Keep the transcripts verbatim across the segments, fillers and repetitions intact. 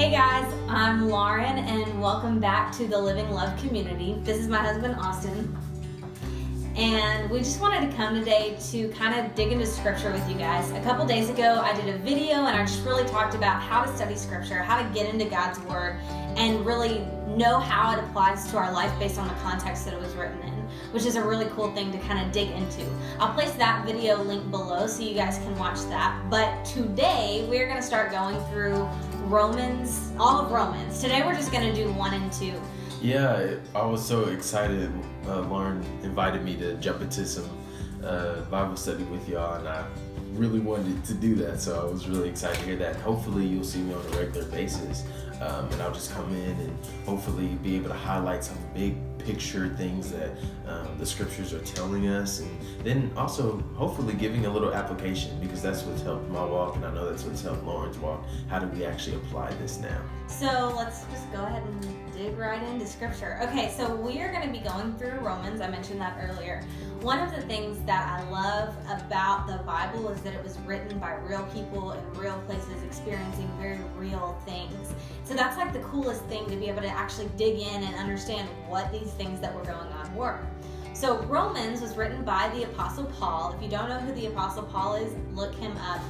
Hey guys, I'm Lauren and welcome back to the Living Love Community. This is my husband Austin, and we just wanted to come today to kind of dig into scripture with you guys. A couple days ago I did a video and I just really talked about how to study scripture, how to get into God's Word, and really know how it applies to our life based on the context that it was written in, which is a really cool thing to kind of dig into. I'll place that video link below so you guys can watch that. But today we're going to start going through Romans, all of Romans. Today we're just going to do one and two. Yeah, I was so excited. Uh, Lauren invited me to jump into some uh, Bible study with y'all, and I really wanted to do that, so I was really excited to hear that. Hopefully you'll see me on a regular basis, um, and I'll just come in and hopefully be able to highlight some big picture things that um, the scriptures are telling us, and then also hopefully giving a little application, because that's what's helped my walk, and I know that's what's helped Lauren's walk. How do we actually apply this now? So let's just go ahead and dig right into scripture. Okay, so we are going to be going through Romans. I mentioned that earlier. One of the things that I love about the Bible is that it was written by real people in real places experiencing very real things. So that's like the coolest thing, to be able to actually dig in and understand what these things that were going on were. So Romans was written by the Apostle Paul. If you don't know who the Apostle Paul is, look him up.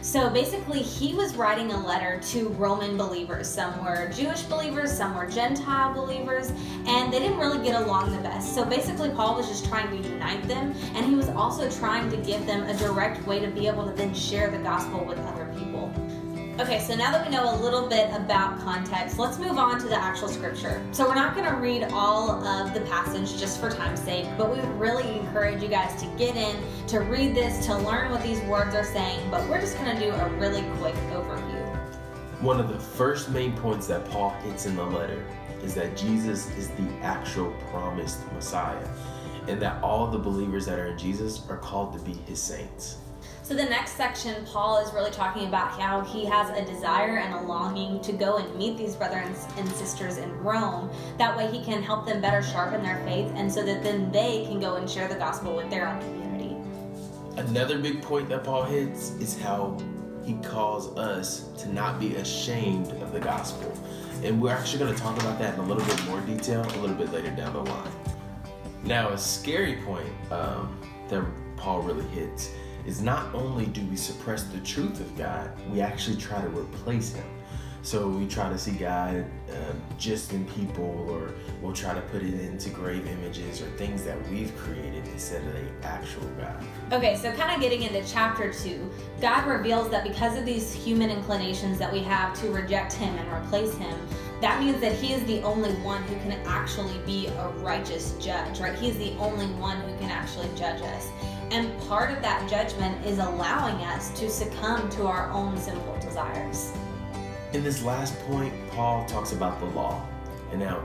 So basically he was writing a letter to Roman believers. Some were Jewish believers, some were Gentile believers, and they didn't really get along the best. So basically Paul was just trying to unite them, and he was also trying to give them a direct way to be able to then share the gospel with other people. Okay, so now that we know a little bit about context, let's move on to the actual scripture. So we're not going to read all of the passage just for time's sake, but we would really encourage you guys to get in, to read this, to learn what these words are saying, but we're just going to do a really quick overview. One of the first main points that Paul hits in the letter is that Jesus is the actual promised Messiah, and that all the believers that are in Jesus are called to be his saints. So the next section, Paul is really talking about how he has a desire and a longing to go and meet these brothers and sisters in Rome. That way he can help them better sharpen their faith, and so that then they can go and share the gospel with their own community. Another big point that Paul hits is how he calls us to not be ashamed of the gospel. And we're actually going to talk about that in a little bit more detail a little bit later down the line. Now, a scary point um, that Paul really hits is not only do we suppress the truth of God, we actually try to replace him. So we try to see God uh, just in people, or we'll try to put it into grave images or things that we've created instead of the actual God. Okay, so kind of getting into chapter two, God reveals that because of these human inclinations that we have to reject him and replace him, that means that he is the only one who can actually be a righteous judge, right? He's the only one who can actually judge us. And part of that judgment is allowing us to succumb to our own sinful desires. In this last point, Paul talks about the law. And now,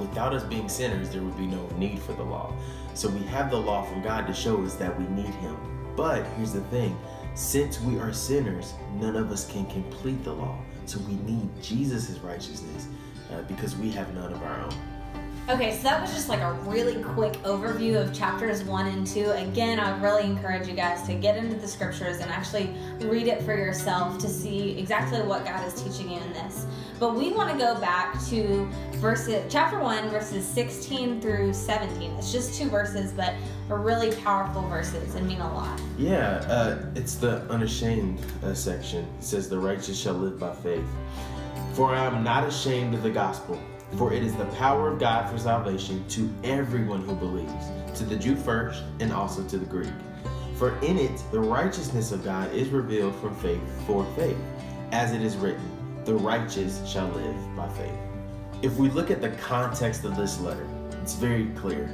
without us being sinners, there would be no need for the law. So we have the law from God to show us that we need him. But here's the thing, since we are sinners, none of us can complete the law. So we need Jesus' righteousness uh, because we have none of our own. Okay, so that was just like a really quick overview of chapters one and two. Again, I would really encourage you guys to get into the scriptures and actually read it for yourself to see exactly what God is teaching you in this. But we want to go back to verses, chapter one, verses sixteen through seventeen. It's just two verses, but are really powerful verses and mean a lot. Yeah, uh, it's the unashamed uh, section. It says, "The righteous shall live by faith. For I am not ashamed of the gospel. For it is the power of God for salvation to everyone who believes, to the Jew first and also to the Greek. For in it the righteousness of God is revealed from faith for faith, as it is written, the righteous shall live by faith." If we look at the context of this letter, it's very clear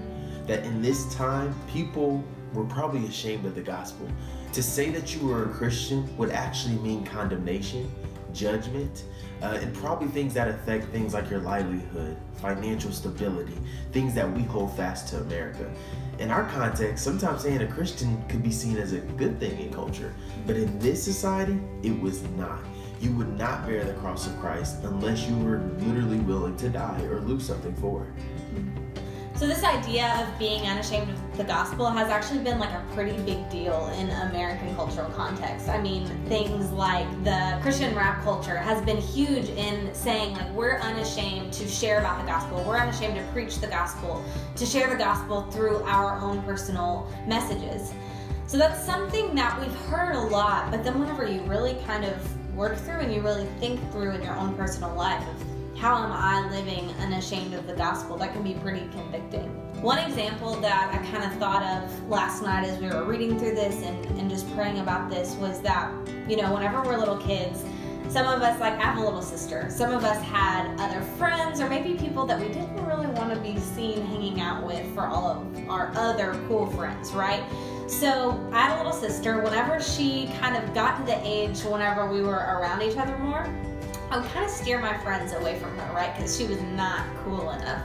that in this time, people were probably ashamed of the gospel. To say that you were a Christian would actually mean condemnation, judgment, uh, and probably things that affect things like your livelihood, financial stability, things that we hold fast to America. In our context, sometimes saying a Christian could be seen as a good thing in culture, but in this society, it was not. You would not bear the cross of Christ unless you were literally willing to die or lose something for it. So this idea of being unashamed of the gospel has actually been like a pretty big deal in American cultural context. I mean, things like the Christian rap culture has been huge in saying, like, we're unashamed to share about the gospel. We're unashamed to preach the gospel, to share the gospel through our own personal messages. So that's something that we've heard a lot, but then whenever you really kind of work through and you really think through in your own personal life of how am I living unashamed of the gospel, that can be pretty convicting. One example that I kind of thought of last night as we were reading through this and, and just praying about this was that, you know, whenever we're little kids, some of us, like, I have a little sister, some of us had other friends or maybe people that we didn't really want to be seen hanging out with for all of our other cool friends, right? So I had a little sister. Whenever she kind of got to the age whenever we were around each other more, I would kind of steer my friends away from her, right? Because she was not cool enough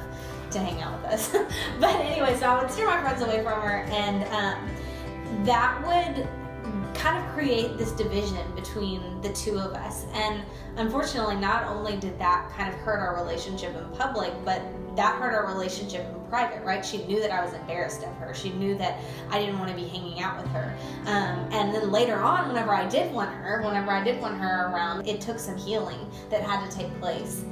to hang out with us. But anyway, so I would steer my friends away from her, and um, that would kind of create this division between the two of us. And unfortunately, not only did that kind of hurt our relationship in public, but that hurt our relationship in private, right? She knew that I was embarrassed of her. She knew that I didn't want to be hanging out with her. Um, and then later on, whenever I did want her, whenever I did want her around, it took some healing that had to take place.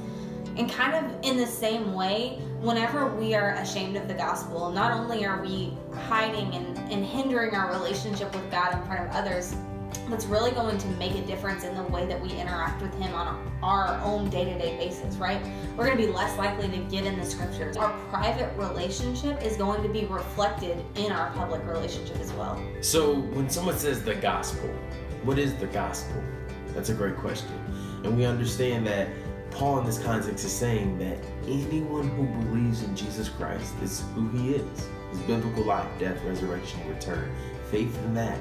And kind of in the same way, whenever we are ashamed of the gospel, not only are we hiding and, and hindering our relationship with God in front of others, that's really going to make a difference in the way that we interact with Him on our own day-to-day basis, right? We're going to be less likely to get in the scriptures. Our private relationship is going to be reflected in our public relationship as well. So when someone says the gospel, what is the gospel? That's a great question. And we understand that Paul in this context is saying that anyone who believes in Jesus Christ is who he is. His biblical life, death, resurrection, return, faith in that,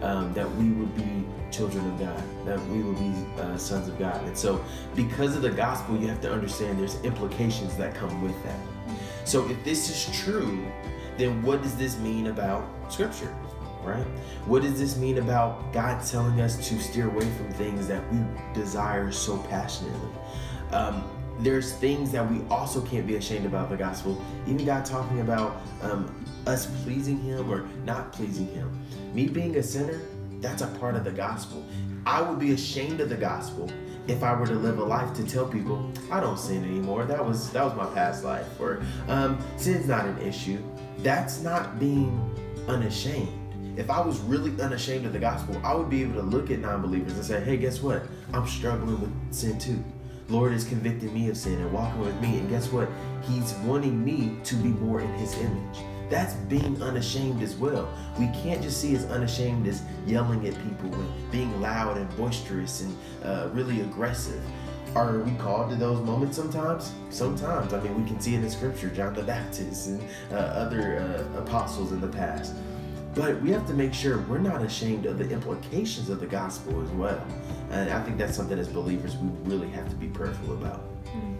um, that we would be children of God, that we would be uh, sons of God. And so because of the gospel, you have to understand there's implications that come with that. So if this is true, then what does this mean about Scripture? Right? What does this mean about God telling us to steer away from things that we desire so passionately? Um, there's things that we also can't be ashamed about the gospel. Even God talking about um, us pleasing Him or not pleasing Him. Me being a sinner, that's a part of the gospel. I would be ashamed of the gospel if I were to live a life to tell people, I don't sin anymore. That was, that was my past life. Or um, sin's not an issue. That's not being unashamed. If I was really unashamed of the gospel, I would be able to look at non-believers and say, hey, guess what? I'm struggling with sin too. Lord is convicting me of sin and walking with me. And guess what? He's wanting me to be more in His image. That's being unashamed as well. We can't just see as unashamed as yelling at people and being loud and boisterous and uh, really aggressive. Are we called to those moments sometimes? Sometimes. I mean, we can see it in Scripture, John the Baptist and uh, other uh, apostles in the past. But we have to make sure we're not ashamed of the implications of the gospel as well. And I think that's something as believers we really have to be prayerful about.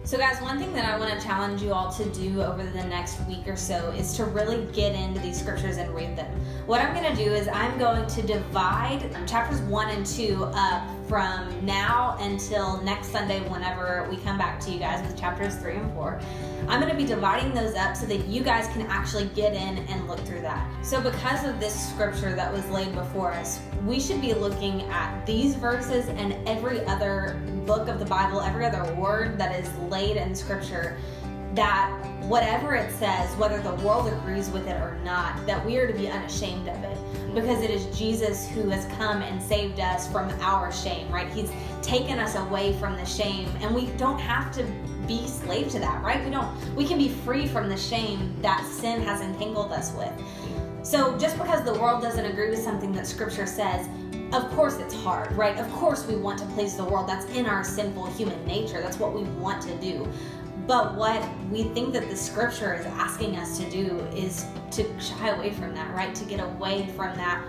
So guys, one thing that I want to challenge you all to do over the next week or so is to really get into these scriptures and read them. What I'm going to do is I'm going to divide chapters one and two up from now until next Sunday whenever we come back to you guys with chapters three and four. I'm going to be dividing those up so that you guys can actually get in and look through that. So because of this scripture that was laid before us, we should be looking at these verses and every other book of the Bible, every other word that is laid in Scripture, that whatever it says, whether the world agrees with it or not, that we are to be unashamed of it, because it is Jesus who has come and saved us from our shame, right? He's taken us away from the shame, and we don't have to be slave to that, right? We don't. We can be free from the shame that sin has entangled us with. So just because the world doesn't agree with something that Scripture says, of course it's hard, right? Of course we want to please the world. That's in our sinful human nature. That's what we want to do. But what we think that the scripture is asking us to do is to shy away from that, right? To get away from that,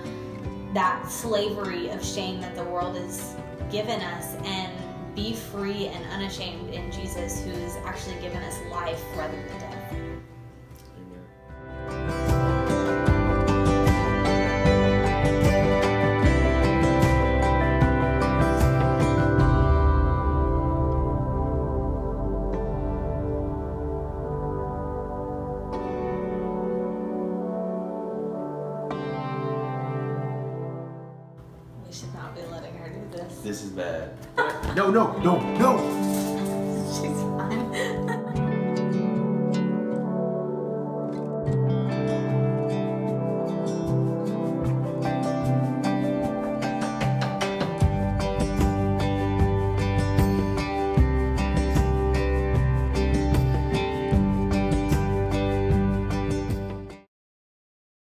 that slavery of shame that the world has given us, and be free and unashamed in Jesus, who has actually given us life rather than death. This is bad. No, no, no, no!